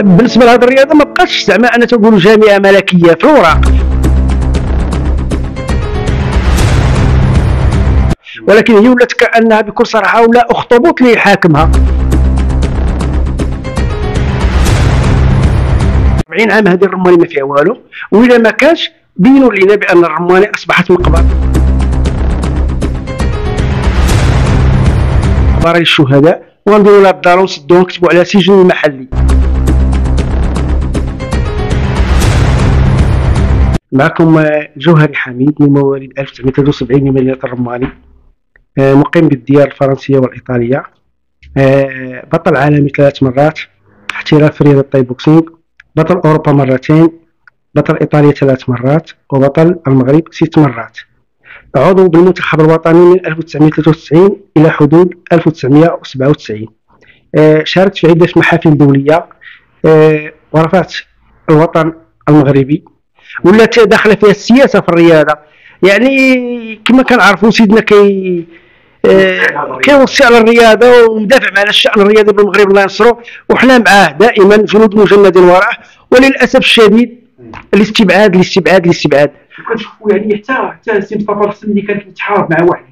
بالنسبه لهذه الرياضه ما بقاش زعما انا تنقولوا جامعه ملكيه في الوراق، ولكن هي ولات كانها بكل صراحه ولا اخطبوط اللي يحاكمها. 40 عام هذه الرماني ما فيها والو، وإلا ما كانش بينوا لينا بان الرماني اصبحت مقبره. مقبره للشهداء ونديروا لها الدار ونسدوها ونكتبوا عليها سجن محلي. معكم زهري حميد من مواليد 1973 من مدينة الرماني، مقيم بالديار الفرنسية والإيطالية، بطل عالمي 3 مرات، احتراف في رياضة تاي بوكسينغ، بطل أوروبا مرتين، بطل إيطاليا 3 مرات، وبطل المغرب 6 مرات. عضو بالمنتخب الوطني من 1993 إلى حدود 1997. شاركت في عدة محافل دولية ورفعت الوطن المغربي، ولات داخله فيها السياسه في الرياضه. يعني كما كنعرفوا سيدنا كيوصي على الرياضه ومدافع على الشان الرياضي بالمغرب الله ينصرو، وحنا معاه دائما جنود مجندين وراه، وللاسف الشديد الاستبعاد. كنشوفوا يعني حتى سي مصطفى الخصم اللي كانت متحارب مع واحد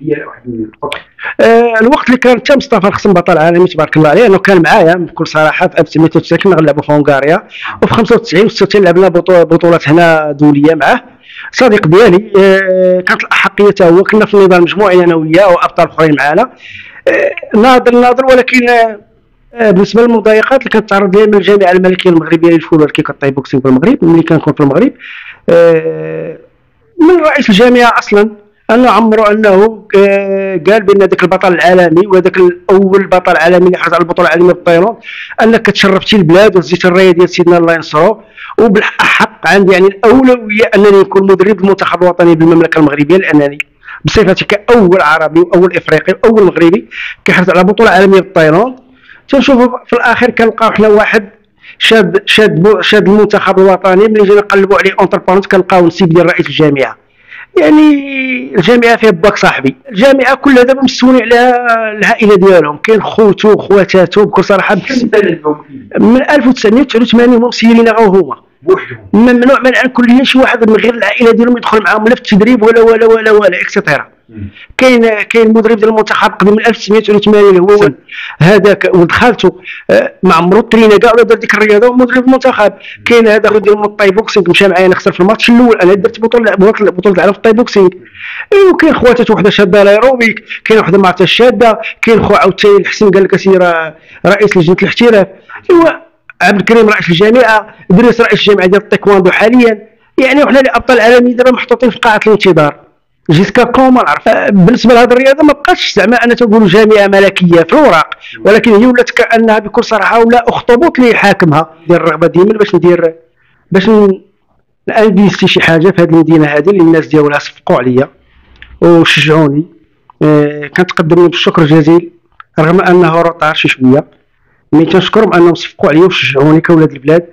الوقت اللي كان حتى مصطفى الخصم بطل عالمي تبارك الله عليه، انه كان معايا بكل صراحه. في 1993 كنا غنلعبوا في هنغاريا، وفي 95 و96 لعبنا بطولات هنا دوليه معاه. صديق ديالي كانت الاحقيه حتى هو، كنا في النظام مجموعي انا وياه وابطال اخرين معانا. ناضل ولكن بالنسبه للمضايقات اللي كنتعرض لها من الجامعه الملكيه المغربيه للفنون الكيك والتاي بوكسينغ في المغرب، ملي كنكون في المغرب من رئيس الجامعه اصلا انه عمرو انه قال بان ذاك البطل العالمي ولا ذاك الاول بطل عالمي اللي حاز على البطوله العالميه بالطايلون، انك تشرفتي البلاد وزيتي الرايه ديال سيدنا الله ينصرو، وبالحق عندي يعني الاولويه انني نكون مدرب المنتخب الوطني بالمملكه المغربيه، لانني بصفتي كاول عربي واول افريقي واول مغربي كيحرز على بطوله عالميه بالطايلون. تنشوف في الاخر كنلقاو حنا واحد شاد المنتخب الوطني، ملي جينا نقلبوا عليه اونتربرونت كنلقاو نسيب ديال رئيس الجامعه. يعني الجامعه فيها باك صاحبي، الجامعه كلها دابا مسؤولين على العائله ديالهم، كاين خوتو وخواتاتو بكل صراحه من 1989 هما مسيرين غير هما بوحدهم، ممنوع منعا كليا شي واحد من غير العائله ديالهم يدخل معاهم لا في التدريب ولا ولا ولا ولا اكسترا. كاين مدرب ديال المنتخب قبل من 1989 هو هذاك ولد خالته ما عمرو ترينا كاع ولا دار ديك الرياضه ومدرب المنتخب. كاين هذا خو ديال الطاي بوكسينغ مشى معايا نخسر في الماتش الاول، انا درت بطوله العالم في الطاي بوكسينغ. وكاين خواتات وحده شاده الايروبيك، كاين وحده ما عرفتهاش شاده، كاين خو عاوتاني الحسن قال لك اسير رئيس لجنه الاحتراف، ايوا عبد الكريم رئيس الجامعه، ادريس رئيس الجامعه ديال التايكواندو حاليا. يعني وحنا اللي ابطال العالميين دابا محطوطين في قاعه الانتظار جيسكا كوم. نعرف بالنسبه لهذه الرياضه ما بقاش زعما انا تنقولوا جامعه ملكيه في الوراق، ولكن هي ولات كانها بكل صراحه ولا اخطبوط اللي يحاكمها. ندير الرغبه ديما باش نانفيستي شي حاجه في هذه المدينه هذه اللي الناس ديالها صفقوا عليا وشجعوني. كنتقدم لهم بالشكر الجزيل رغم انه روطار شي شويه، مي كنشكرهم انهم صفقوا عليا وشجعوني كولاد البلاد.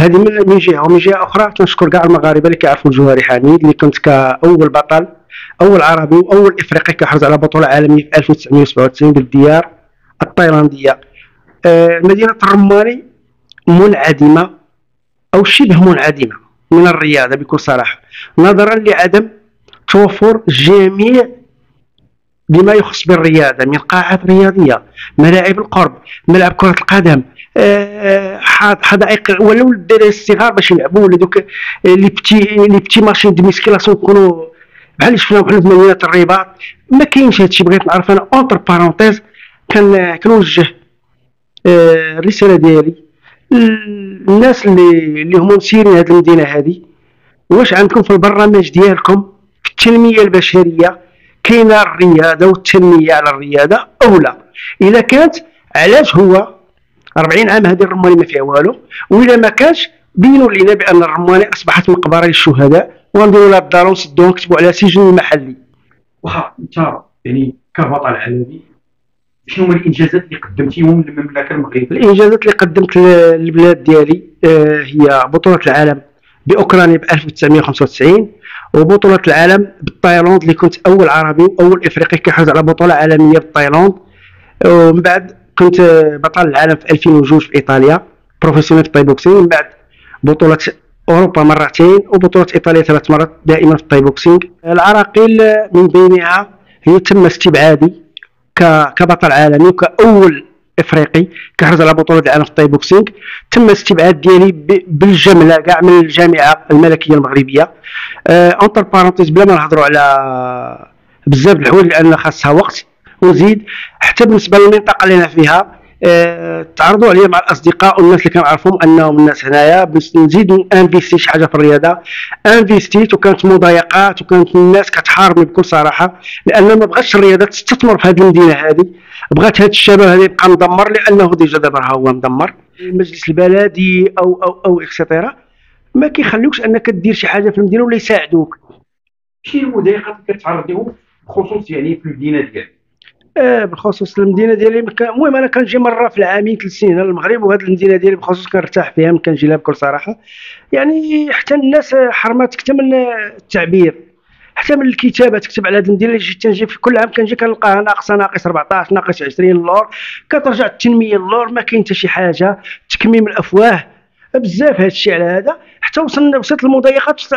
هذه من جهه، ومن جهه اخرى تنشكر كاع المغاربه اللي كيعرفوا زهري حميد اللي كنت كاول بطل اول عربي واول افريقي كيحرز على بطوله عالميه في 1997 بالديار التايلانديه. مدينه الرماني منعدمه او شبه منعدمه من الرياضه بكل صراحه، نظرا لعدم توفر جميع بما يخص بالرياضه من قاعات رياضيه، ملاعب القرب، ملعب كره القدم، حدائق ولو الدراري الصغار باش يلعبوا، ولا دوك لي بتي ماشين دو ميسكيلاسيون يكونوا بحال اللي شفناهم حنا في مدينه الرباط. ما كاينش هادشي، بغيت نعرف انا اونتر بارونتيز. كنوجه الرساله ديالي للناس اللي هما مسيرين هاد المدينه هادي، واش عندكم في البرنامج ديالكم في التنميه البشريه كاينه الرياضه والتنميه على الرياضه او لا؟ الا كانت علاش هو 40 عام هذه الرماني ما فيها والو، وإلا ما كانش بينوا لينا بأن الرماني أصبحت مقبرة للشهداء، ونديروا لها الدار ونسدوها ونكتبوا عليها سجن محلي. واخا أنت يعني كبطل عالمي شنو هما الإنجازات اللي قدمتيهم للمملكة المغربية؟ الإنجازات اللي قدمت للبلاد ديالي هي بطولة العالم بأوكرانيا ب 1995، وبطولة العالم بالتايلاند اللي كنت أول عربي وأول إفريقي كيحرز على بطولة عالمية بالتايلاند. ومن بعد كنت بطل العالم في 2002 في ايطاليا، بروفيسيونيل في التاي بوكسين من بعد بطولة أوروبا مرتين وبطولة إيطاليا 3 مرات دائما في التاي بوكسين. العراقيل من بينها هي تم استبعادي كبطل عالمي وكأول افريقي كحرز على بطوله العالم في التاي بوكسينغ. تم استبعاد ديالي بالجمله كاع من الجامعه الملكيه المغربيه. اونتر بارونتيز بلا ما نهضروا على بزاف د الحوايج لان خاصها وقت، ونزيد حتى بالنسبه للمنطقه اللي انا فيها تعرضوا عليا مع الاصدقاء والناس اللي كنعرفهم انهم الناس هنايا باش نزيد انفيستي شي حاجه في الرياضه. انفيستيت وكانت مضايقات وكانت الناس كتحاربني بكل صراحه لان ما بغاتش الرياضه تستثمر في هذه المدينه هذه، بغات هذا الشباب هذا يبقى مدمر لانه ديجا دابا راه هو مدمر. المجلس البلدي او او او اكسيتيرا ما كيخليوكش انك دير شي حاجه في المدينه ولا يساعدوك. شي مضايقات كتعرض لهم بخصوص يعني في المدينه ديالك؟ بالخصوص المدينه ديالي، المهم انا كنجي مره في العامين 3 سنين هنا للمغرب، وهذه المدينه ديالي بالخصوص كنرتاح فيها كنجي لها بكل صراحه. يعني حتى الناس حرمتك حتى من التعبير حتى من الكتابه، تكتب على هذه المدينه اللي جيت تنجي في كل عام كنجي كنلقاها ناقصه، ناقص 14 ناقص 20 اللور، كترجع التنميه اللور ما كاين حتى شي حاجه، تكميم الافواه بزاف هذا الشيء. على هذا حتى وصلت المضايقات، وصلت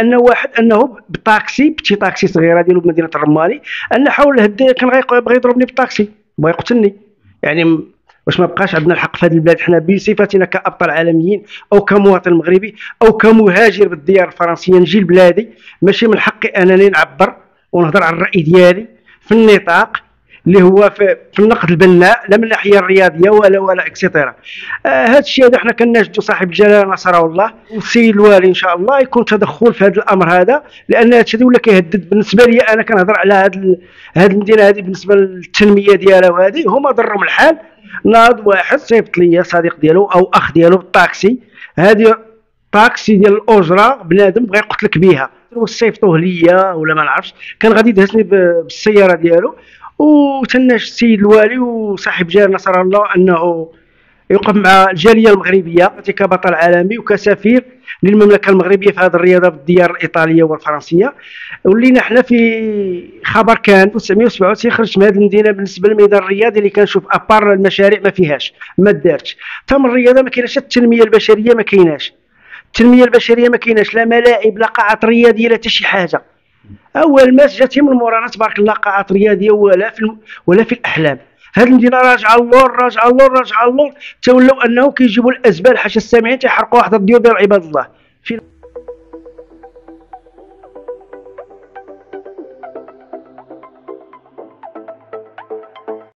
ان واحد انه بالطاكسي بشي طاكسي صغيره ديالو بمدينه الرمالي انه حاول هدا، كان بغا يضربني بالطاكسي بغا يقتلني. يعني واش ما بقاش عندنا الحق في هذه البلاد حنا بصفتنا كابطال عالميين او كمواطن مغربي او كمهاجر بالديار الفرنسيه نجي لبلادي؟ ماشي من حقي انني نعبر ونهضر على الراي ديالي في النطاق اللي هو في النقد البناء لا من الناحيه الرياضيه ولا اكسيتيرا. هذا الشيء هذا حنا كنناشدوا صاحب الجلاله نصره الله والسيد الوالي ان شاء الله يكون تدخل في هذا الامر هذا، لان هذا الشيء ولا كيهدد. بالنسبه لي انا كنهضر على هذه المدينه هذه بالنسبه للتنميه ديالها، وهذه هما ضرهم الحال. ناض واحد صيفط لي صديق ديالو او اخ ديالو بالطاكسي، هذه طاكسي ديال الاجره بنادم بغا يقتلك بها، وصيفطوه ليا ولا ما نعرفش، كان غادي يدهسني بالسياره ديالو. وتناش السيد الوالي وصاحب جلاله نصر الله انه يوقف مع الجاليه المغربيه كبطل عالمي وكسفير للمملكه المغربيه في هذه الرياضه بالديار الايطاليه والفرنسيه. ولينا حنا في خبر كان 1997 خرجت من هذه المدينه بالنسبه للميدان الرياضي اللي كنشوف ابار المشاريع ما فيهاش، ما دارتش حتى من الرياضه، ما كايناش التنميه البشريه، ما كايناش التنميه البشريه، ما كايناش لا ملاعب لا قاعات رياضيه لا حتى شي حاجه. اول ما جاتي من مورانا تبارك الله قاعات رياضيه ولا في الاحلام. هذه المدينه راجعه اللور راجعه اللور راجعه اللور، تولوا انه كيجيبوا الازبال حاشا السامعين تيحرقوها حدا الديور ديال عباد الله.